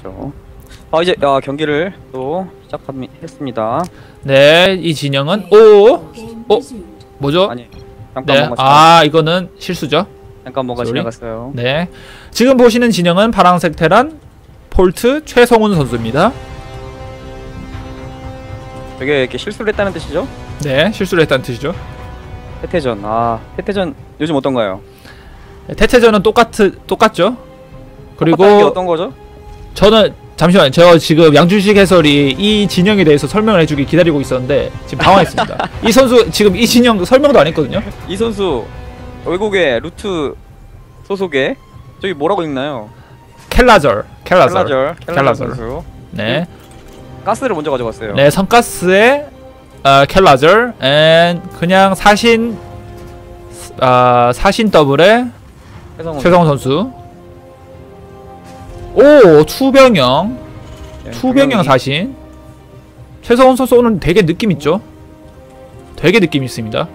그렇죠. 이제 경기를 또 시작했습니다. 네, 이 진영은 뭐죠? 아니, 잠깐 네. 이거는 실수죠. 잠깐 뭐가 지나갔어요. 네, 지금 보시는 진영은 파란색 테란 폴트 최성훈 선수입니다. 되게 이렇게 실수를 했다는 뜻이죠? 네, 실수를 했다는 뜻이죠. 태태전, 태태전 요즘 어떤가요? 태태전은 똑같죠. 그리고 어떤 거죠? 저는 잠시만요. 저 지금 양준식 해설이 이 진영에 대해서 설명을 해주기 기다리고 있었는데 지금 당황했습니다. 이 선수 지금 이 진영 설명도 안 했거든요. 이 선수 외국의 루트 소속의 저기 뭐라고 읽나요? 켈라절. 네. 가스를 먼저 가져갔어요. 네, 성가스에 켈라절, 그냥 사신 더블에 최성훈 선수. 오, 투병형 사신. 최성훈 선수 오늘 되게 느낌 있죠? 되게 느낌 있습니다.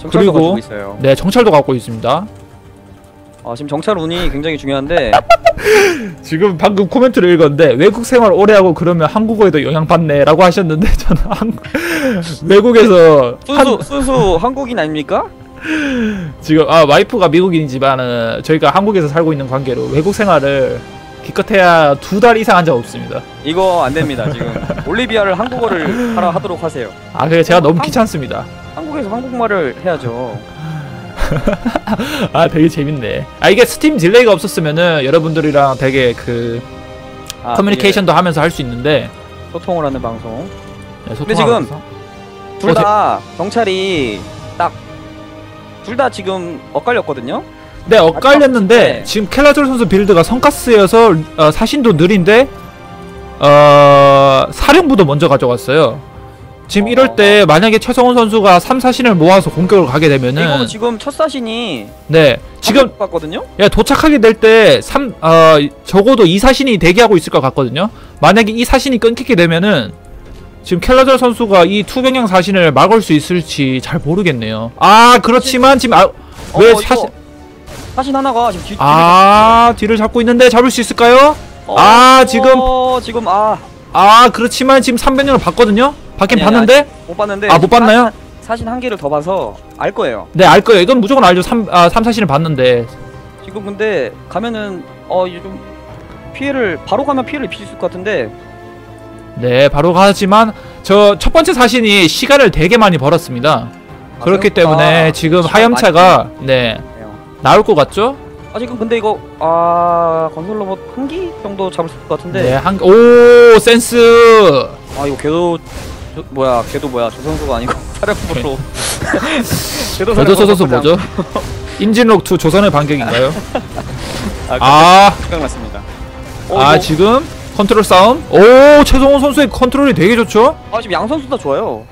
정찰도 갖고 있어요. 네, 정찰도 갖고 있습니다. 지금 정찰 운이 굉장히 중요한데 지금 방금 코멘트를 읽었는데 외국 생활 오래 하고 그러면 한국어에도 영향받네 라고 하셨는데 저는 외국에서 순수 한국인 아닙니까? 지금 와이프가 미국인이지만 저희가 한국에서 살고 있는 관계로 외국 생활을 기껏해야 2달 이상 한 적 없습니다. 이거 안됩니다. 지금 올리비아를 한국어를 하도록 하세요. 그래 제가 너무 귀찮습니다. 한국에서 한국말을 해야죠. 되게 재밌네. 이게 스팀 딜레이가 없었으면은 여러분들이랑 되게 그 커뮤니케이션도 하면서 할 수 있는데 소통을 하는 방송. 네, 근데 지금 둘 다 경찰이 딱 둘 다 지금 엇갈렸거든요. 네, 엇갈렸는데 지금 켈라졸 선수 빌드가 성가스여서 사신도 느린데 사령부도 먼저 가져갔어요. 지금 이럴 때 만약에 최성훈 선수가 3사신을 모아서 공격을 가게 되면은 이거는 지금 첫 사신이 네 지금 봤거든요. 예, 도착하게 될 때 적어도 2사신이 대기하고 있을 것 같거든요. 만약에 이 사신이 끊기게 되면은 지금 켈라절 선수가 이 투병형 사신을 막을 수 있을지 잘 모르겠네요. 그렇지만 지금 왜 사신 하나가 지금 뒤를 잡고 있는데 잡을 수 있을까요? 그렇지만 지금 3병력을 봤거든요. 받긴 봤는데? 못 봤는데 못 봤나요? 사신 한 개를 더 봐서 알 거예요. 네, 알 거예요. 이건 무조건 알죠. 3사신을 봤는데 지금 근데 가면은 요즘 피해를 바로 가면 피해를 입힐 수 있을 것 같은데 네, 바로 가지만 저 첫 번째 사신이 시간을 되게 많이 벌었습니다. 그렇기 때문에 지금 하염차가 네 나올 것 같죠? 지금 근데 이거 건설 로봇 한 기 정도 잡을 수 있을 것 같은데 네, 한 오 센스 이거 걔도 뭐야 조선수가 아니고 사령부로 걔도 조선수 뭐죠? 임진록2 조선의 반격인가요? 생각났습니다. 지금 컨트롤 싸움? 오, 최성훈 선수의 컨트롤이 되게 좋죠? 지금 양 선수 다 좋아요.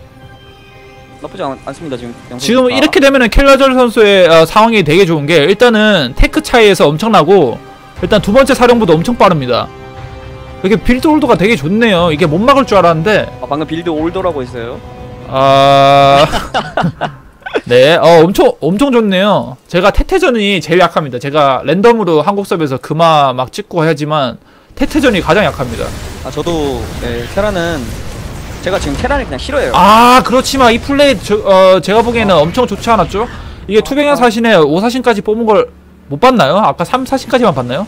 나쁘지 않습니다. 지금 이렇게 되면은 켈라절 선수의 상황이 되게 좋은 게 일단은 테크 차이에서 엄청나고 일단 두 번째 사령부도 엄청 빠릅니다. 이게 빌드 올더가 되게 좋네요. 이게 못 막을 줄 알았는데 방금 빌드 올더라고 했어요. 네, 엄청 좋네요. 제가 태태전이 제일 약합니다. 제가 랜덤으로 한국 서버에서 금화 막 찍고 하지만 태태전이 가장 약합니다. 저도 네, 테라는 제가 지금 테란을 그냥 싫어해요. 그렇지만 이 플레이 제가 보기에는 엄청 좋지 않았죠? 이게 투병형 사신에 5사신까지 뽑은 걸 못 봤나요? 아까 3사신까지만 봤나요?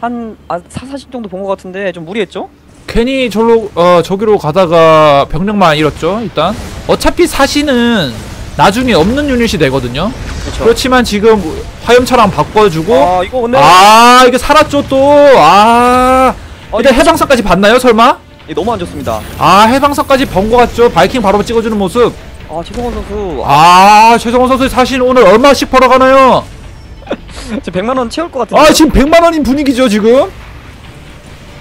한 4사신 정도 본 것 같은데 좀 무리했죠? 괜히 저기로 가다가 병력만 잃었죠. 일단 어차피 사신은 나중에 없는 유닛이 되거든요. 그쵸. 그렇지만 지금 화염차랑 바꿔주고 이거 근데 이게 살았죠 또. 일단 해방선까지 봤나요 설마? 예, 너무 안 좋습니다. 해방선까지 번 거 같죠? 바이킹 바로 찍어주는 모습. 최성훈 선수. 최성훈 선수 사실 오늘 얼마씩 벌어가나요? 지금 100만원 채울 것 같은데. 지금 100만원인 분위기죠, 지금?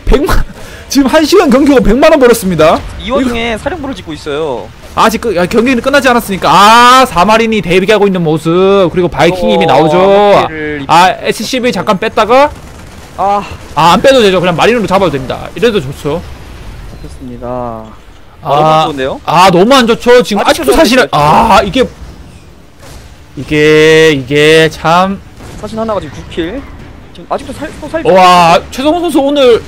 100만, 지금 1시간 경기가 100만원 벌었습니다. 이 와중에 이거... 사령부를 짓고 있어요. 아직 경기는 끝나지 않았으니까. 사마린이 대비하고 있는 모습. 그리고 바이킹 이미 나오죠. SCV 잠깐 뺐다가. 안 빼도 되죠. 그냥 마린으로 잡아도 됩니다. 이래도 좋죠. 좋습니다. 안 좋은데요? 너무 안 좋죠. 지금 아직도 사실은 이게 참 사신 하나가 지금 9킬. 지금 아직도 살고 최성훈 선수 오늘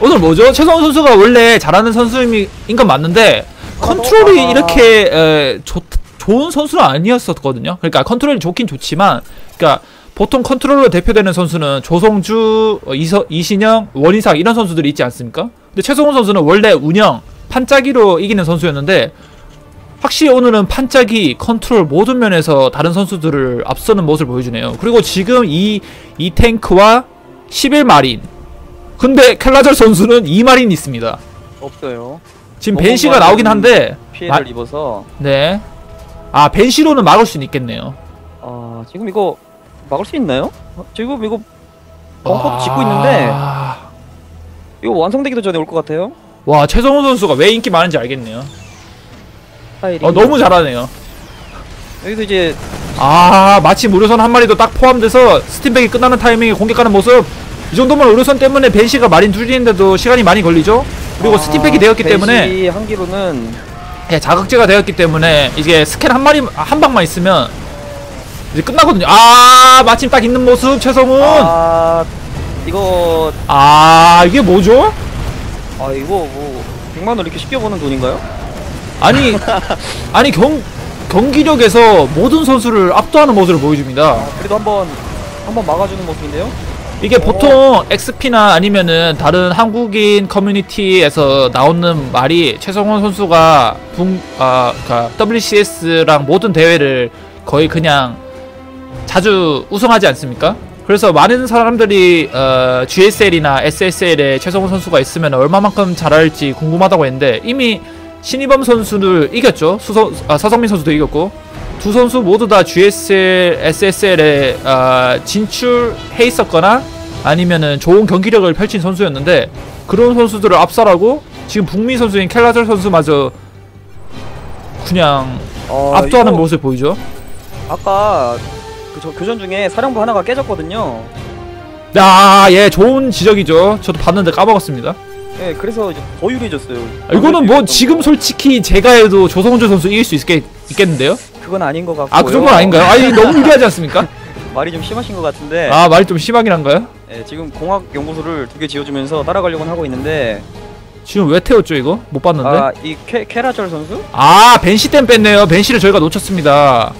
오늘 뭐죠? 최성훈 선수가 원래 잘하는 선수인 건 맞는데 컨트롤이 이렇게 좋은 선수는 아니었었거든요. 그러니까 컨트롤이 좋긴 좋지만, 그러니까 보통 컨트롤로 대표되는 선수는 조성주, 이신영, 원희상 이런 선수들이 있지 않습니까? 근데 최성훈 선수는 원래 운영, 판짜기로 이기는 선수였는데 확실히 오늘은 판짜기, 컨트롤 모든 면에서 다른 선수들을 앞서는 모습을 보여주네요. 그리고 지금 이 탱크와 11마린, 근데 켈라절 선수는 2마린 있습니다. 없어요. 지금 벤시가 나오긴 한데 피해를 입어서. 네. 아, 벤시로는 막을 수는 있겠네요. 아, 지금 이거 막을 수 있나요? 지금 이거 벙커 짓고 있는데 이거 완성되기도 전에 올 것 같아요. 와, 최성훈 선수가 왜 인기 많은지 알겠네요. 너무 잘하네요. 여기서 이제 마치 무료선 한 마리도 딱 포함돼서 스팀백이 끝나는 타이밍에 공격하는 모습. 이 정도면 의료선 때문에 벤시가 마린 둘인데도 시간이 많이 걸리죠. 그리고 스팀팩이 되었기 때문에 한 기로는 자극제가 되었기 때문에 이게 스캔 한 마리 한 방만 있으면 이제 끝나거든요. 마침 딱 있는 모습 최성훈. 이거 이게 뭐죠? 이거 뭐 100만 원 이렇게 쉽게 버는 돈인가요? 아니 아니 경기력에서 모든 선수를 압도하는 모습을 보여줍니다. 그래도 한번 막아주는 모습인데요. 이게 보통 XP나 아니면은 다른 한국인 커뮤니티에서 나오는 말이 최성훈 선수가 그러니까 WCS랑 모든 대회를 거의 그냥 자주 우승하지 않습니까? 그래서 많은 사람들이 GSL이나 SSL에 최성훈 선수가 있으면 얼마만큼 잘할지 궁금하다고 했는데 이미 신이범 선수를 이겼죠. 서성민 선수도 이겼고 두 선수 모두 다 GSL, SSL에 진출해 있었거나 아니면은 좋은 경기력을 펼친 선수였는데 그런 선수들을 압살하고 지금 북미 선수인 켈라절 선수마저 그냥 압도하는 모습을 보이죠. 아까 저 교전 중에 사령부 하나가 깨졌거든요. 예, 좋은 지적이죠. 저도 봤는데 까먹었습니다. 예, 그래서 이제 더 유리해졌어요. 이거는 뭐 지금 솔직히 제가 해도 조성주 선수 이길 수 있겠는데요? 그건 아닌 것 같고. 그 정도는 아닌가요? 아니, 너무 유리하지 않습니까? 말이 좀 심하신 것 같은데. 말이 좀 심하긴 한가요? 예, 지금 공학 연구소를 2개 지어주면서 따라가려고는 하고 있는데. 지금 왜 태웠죠 이거? 못 봤는데. 이 켈라절 선수? 벤시 땐 뺐네요. 벤시를 저희가 놓쳤습니다.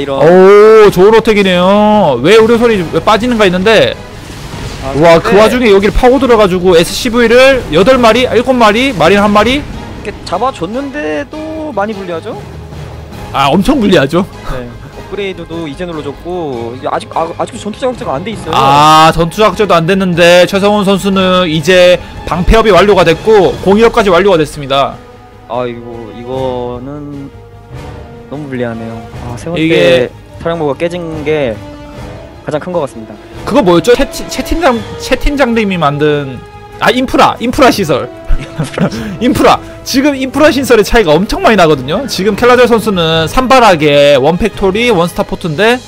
이런. 오, 좋은 어택이네요. 왜 우려소리 왜 빠지는가 했는데. 와, 그 와중에 여기를 파고 들어가지고 SCV를 8마리, 7마리, 마린 1마리. 이렇게 잡아줬는데도 많이 불리하죠? 엄청 불리하죠. 네. 업그레이드도 이제 눌러줬고 아직도 전투 자극제가 안 돼 있어요. 전투 자극제도 안 됐는데 최성훈 선수는 이제 방패업이 완료가 됐고 공이업까지 완료가 됐습니다. 이거는 너무 불리하네요. 세 번째 이게 사령부가 깨진 게 가장 큰 것 같습니다. 그거 뭐였죠? 채팅장님이 만든 인프라 시설. 지금 인프라 신설의 차이가 엄청 많이 나거든요. 지금 켈라절 선수는 산발하게 원팩토리 원스타 포트인데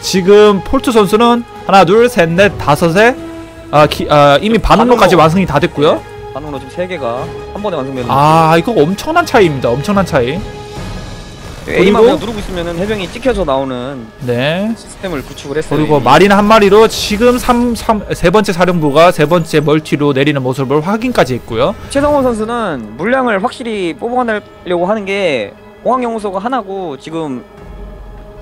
지금 폴트 선수는 하나 둘 셋 넷 다섯에 이미 반응로까지 완성이 다 됐고요. 네. 반응로 지금 3개가 한 번에 완성되는. 이거 엄청난 차이입니다. 엄청난 차이. A만 그냥 누르고 있으면은 해병이 찍혀져 나오는 시스템을 구축을 했어요. 그리고 마린 1마리로 지금 세 번째 사령부가 세 번째 멀티로 내리는 모습을 확인까지 했고요. 최성훈 선수는 물량을 확실히 뽑아내려고 하는 게 공항연구소가 하나고 지금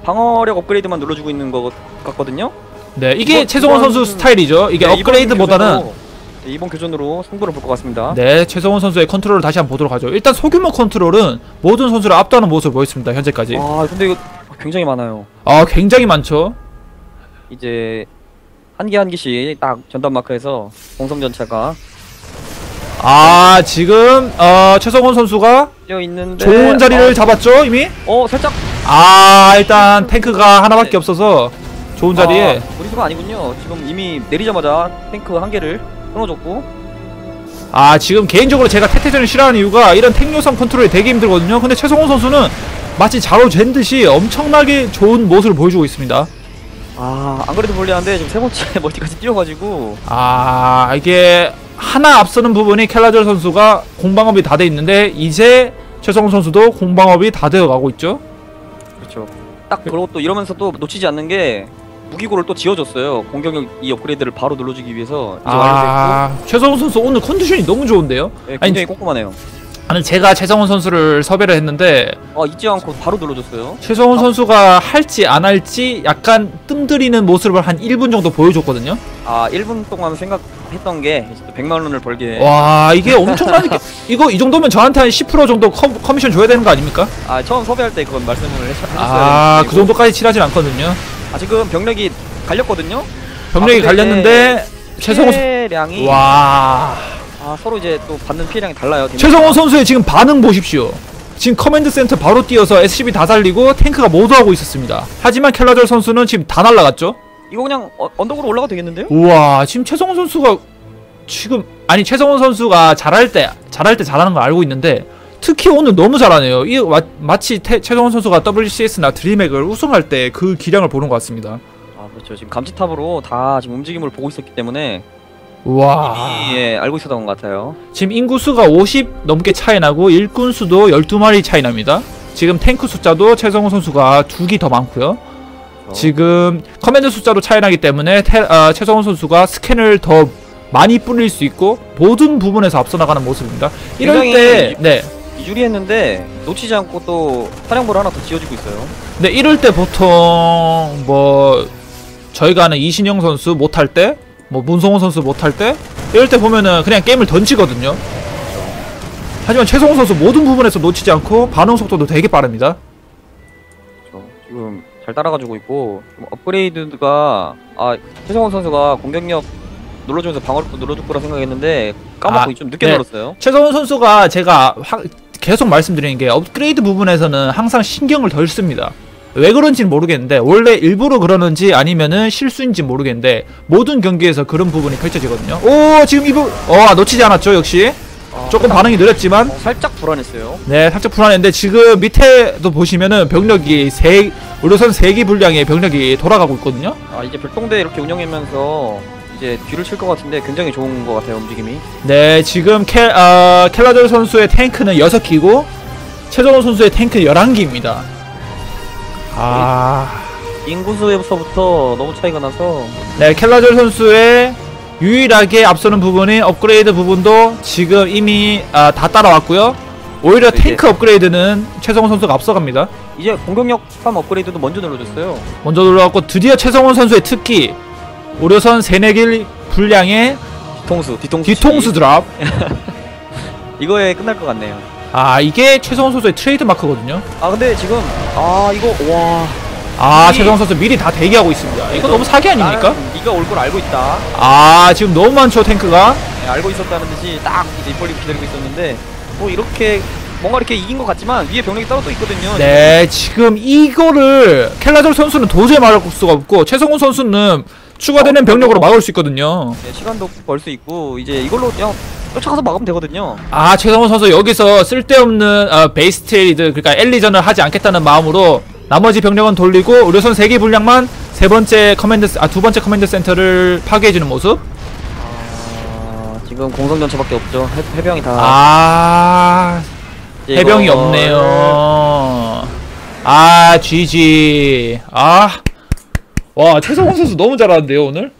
방어력 업그레이드만 눌러주고 있는 것 같거든요. 네, 이게 최성훈 선수 스타일이죠. 이게 업그레이드보다는 이번 교전으로 승부를 볼 것 같습니다. 네, 최성훈 선수의 컨트롤을 다시 한번 보도록 하죠. 일단 소규모 컨트롤은 모든 선수를 압도하는 모습을 보였습니다. 현재까지. 근데 이거 굉장히 많아요. 굉장히 많죠. 이제 한 개 한 개씩 딱 전단 마크에서 공성 전차가. 지금 최성훈 선수가 있는데 좋은 자리를 잡았죠 이미. 살짝. 일단 탱크가 하나밖에 없어서 좋은 자리에. 무리수가 아니군요. 지금 이미 내리자마자 탱크 한 개를. 끊어줬고. 지금 개인적으로 제가 태태전을 싫어하는 이유가 이런 탱요성 컨트롤이 되게 힘들거든요. 근데 최성훈 선수는 마치 자로 잰 듯이 엄청나게 좋은 모습을 보여주고 있습니다. 안그래도 불리한데 지금 3번째 멀티까지 뛰어가지고 이게 하나 앞서는 부분이 켈라절 선수가 공방업이 다 돼 있는데 이제 최성훈 선수도 공방업이 다 되어가고 있죠. 그렇죠. 딱 그리고 또 이러면서 또 놓치지 않는 게 무기고를 또 지어줬어요. 공격력 이 업그레이드를 바로 눌러주기 위해서. 아, 최성훈 선수 오늘 컨디션이 너무 좋은데요? 네, 굉장히 꼼꼼하네요. 아니 제가 최성훈 선수를 섭외를 했는데 잊지 않고 바로 눌러줬어요. 최성훈 선수가 할지 안 할지 약간 뜸들이는 모습을 한 1분 정도 보여줬거든요. 아 1분 동안 생각했던 게 100만원을 벌게. 와 이게 엄청나게 이거 이 정도면 저한테 한 10% 정도 커미션 줘야 되는 거 아닙니까? 아 처음 섭외할 때 그건 말씀을 해주셨어요. 아 그 정도까지 칠하진 않거든요. 아 지금 병력이 갈렸거든요? 병력이 갈렸는데 최성훈 선수 와... 아 서로 이제 또 받는 피해량이 달라요. 최성훈 선수의 지금 반응 보십시오. 지금 커맨드 센터 바로 뛰어서 SCB 다 살리고 탱크가 모두하고 있었습니다. 하지만 켈라졸 선수는 지금 다 날라갔죠? 이거 그냥 언덕으로 올라가도 되겠는데요? 우와 지금 최성훈 선수가 지금 아니 최성훈 선수가 잘할 때 잘하는 걸 알고 있는데 특히 오늘 너무 잘하네요. 이 마치 최성훈 선수가 WCS나 드림액을 우승할 때 그 기량을 보는 것 같습니다. 아 그렇죠. 지금 감지탑으로 다 지금 움직임을 보고 있었기 때문에 와, 예, 알고 있었던 것 같아요. 지금 인구수가 50 넘게 차이나고 일꾼수도 12마리 차이납니다. 지금 탱크 숫자도 최성훈 선수가 2기 더 많고요. 지금 커맨드 숫자도 차이나기 때문에 최성훈 선수가 스캔을 더 많이 뿌릴 수 있고 모든 부분에서 앞서나가는 모습입니다. 이럴 때 네. 이주리 했는데 놓치지 않고 또 사령부를 하나 더 지어지고 있어요. 네, 이럴 때 보통 뭐 저희가 아는 이신영 선수 못할 때 뭐 문성훈 선수 못할 때 이럴 때 보면은 그냥 게임을 던지거든요. 하지만 최성훈 선수 모든 부분에서 놓치지 않고 반응 속도도 되게 빠릅니다. 지금 잘 따라가지고 있고 업그레이드가 아 최성훈 선수가 공격력 눌러주면서 방어력도 눌러줄 거라 생각했는데 까먹고 좀 늦게 눌렀어요. 네. 최성훈 선수가 제가 계속 말씀드리는 게 업그레이드 부분에서는 항상 신경을 덜 씁니다. 왜 그런지는 모르겠는데 원래 일부러 그러는지 아니면은 실수인지 모르겠는데 모든 경기에서 그런 부분이 펼쳐지거든요. 오 지금 이분 놓치지 않았죠. 역시 조금 반응이 느렸지만 살짝 불안했어요. 네 살짝 불안했는데 지금 밑에도 보시면은 병력이 우려선 3기 분량의 병력이 돌아가고 있거든요. 아 이제 별동대 이렇게 운영하면서 이제 뒤를 칠 것 같은데 굉장히 좋은 것 같아요 움직임이. 네 지금 켈라졸 선수의 탱크는 6기고 최정호 선수의 탱크는 11기입니다 아... 인구수에서부터 너무 차이가 나서 네 켈라졸 선수의 유일하게 앞서는 부분이 업그레이드 부분도 지금 이미 다 따라왔고요. 오히려 탱크 업그레이드는 최성훈 선수가 앞서갑니다. 이제 공격력 3 업그레이드도 먼저 눌러줬어요. 먼저 눌러갖고 드디어 최성훈 선수의 특기 오려선 3-4길 분량의 뒤통수 드랍 이거에 끝날 것 같네요. 아 이게 최성훈 선수의 트레이드 마크거든요. 아 근데 지금 이거 와아 최성훈 선수 미리 다 대기하고 있습니다. 이거 너무 사기 아닙니까? 네가 올 걸 알고 있다. 아 지금 너무 많죠 탱크가. 네, 알고 있었다는 듯이 딱 이제 입 벌리고 기다리고 있었는데 뭐 이렇게 뭔가 이렇게 이긴 것 같지만 위에 병력이 따로 또 있거든요. 네 지금 이거를 켈라졸 선수는 도저히 막을 수가 없고 최성훈 선수는 추가되는 병력으로 막을 수 있거든요. 네, 시간도 벌 수 있고 이제 이걸로 그냥 쫓아가서 막으면 되거든요. 아 최성훈 선수 여기서 쓸데없는 베이스 트레이드 그러니까 엘리전을 하지 않겠다는 마음으로 나머지 병력은 돌리고 의료선 3개 분량만 두 번째 커맨드 센터를 파괴해주는 모습. 지금 공성전차밖에 없죠. 해병이 다 해병이 없네요. GG. 와 최성훈 선수 너무 잘하는데요 오늘?